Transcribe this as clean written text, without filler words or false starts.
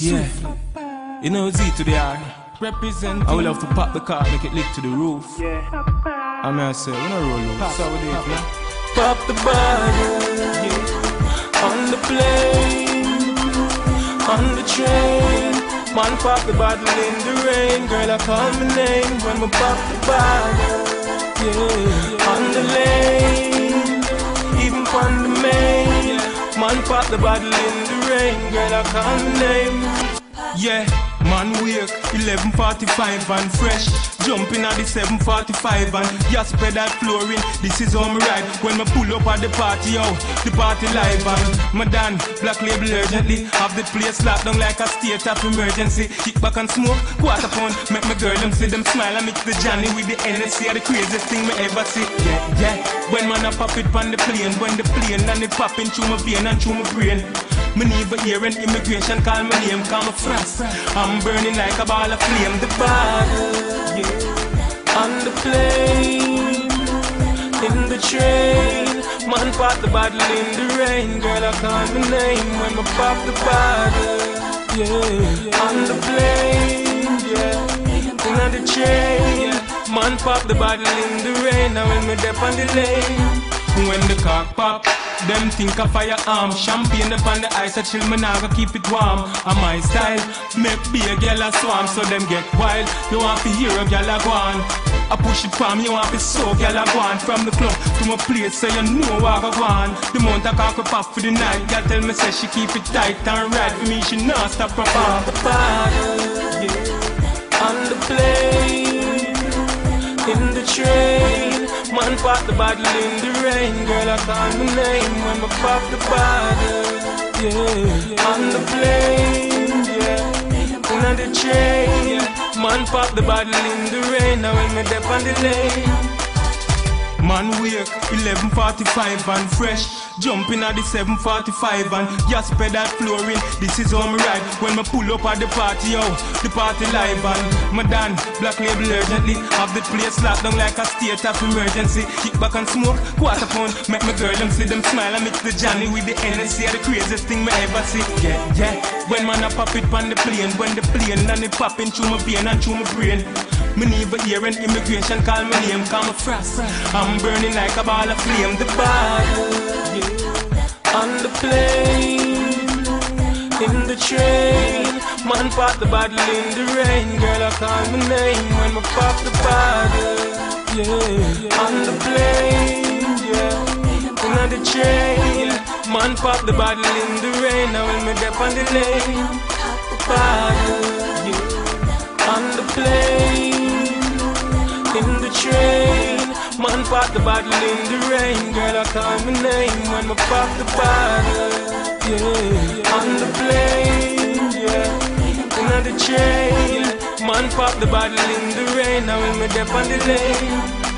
Yeah, you know Z to the R. Represent. I will have to pop the car, make it lick to the roof. Yeah, I mean I say, we don't roll over. That's how we do it, man. Pop the bottle, yeah. On the plane, on the train. Man, pop the bottle in the rain. Girl, I call my name when we pop the bottle, yeah. On the lane, even on the main. Man, pop the bottle in the rain. Girl, I call my name, yeah. Man wake, 11:45 and fresh. Jumping at the 7:45 and just spread that flooring. This is how me ride when me pull up at the party out. The party live and me done black label urgently. Have the place locked down like a state of emergency. Kick back and smoke, quarter pound. Make me girl them see them smile and mix the Johnny with the N.S.A. The craziest thing me ever see. Yeah, yeah. When man a pop it on the plane, when the plane and it popping through my vein and through my brain. Me never hear an immigration call my name, call me France. I'm burning like a ball of flame. The bottle, yeah. On the plane, in the train. Man pop the bottle in the rain. Girl, I call my name when I pop the bottle, yeah. On the plane, yeah. In the train, man pop the bottle in the rain. Now when me dip on the lane, when the cock pop, them think a firearm. Champagne up on the ice, I chill, me naga keep it warm. And my style, make be a girl a swam. So them get wild, you want to hear a girl a go on. I push it from, you want to so girl a go on. From the club to my place, so you know I go on. The month I cock up off for the night, girl tell me say she keep it tight and right for me, she not stop from on the bottle, yeah. On the plane, in the train. Man pop the bottle in the rain. Girl, I call my name when I pop the bottle, yeah. On the plane, yeah. On the train, yeah. Man pop the bottle in the rain. Now when me dip on the lane. Man wake, 11:45 and fresh. Jumping at the 7:45 and just spread that flooring. This is how me ride when me pull up at the party out. The party live and me done black label urgently. Have the place locked down like a state of emergency. Kick back and smoke, quarter pound. Make me girl them see them smile and mix the Johnny with the N.S.A. The craziest thing me ever see. Yeah, yeah. When man a pop it on the plane, when the plane and it popping through my vein and through my brain. Me never hear an immigration call my name, call me France. I'm burning like a ball of flame. The bottle, yeah. On the plane, in the train. Man pop the bottle in the rain. Girl, I call my name when I pop the bottle, yeah. On the plane, yeah. On the train, yeah. Man pop the bottle in the rain. Now when me dip on the lane, the bottle, yeah. On the plane, in the train. Man pop the bottle in the rain. Girl, I call my name when I pop the bottle, yeah. On the plane, yeah. In the train, man pop the bottle in the rain. Now when me dip on the lane.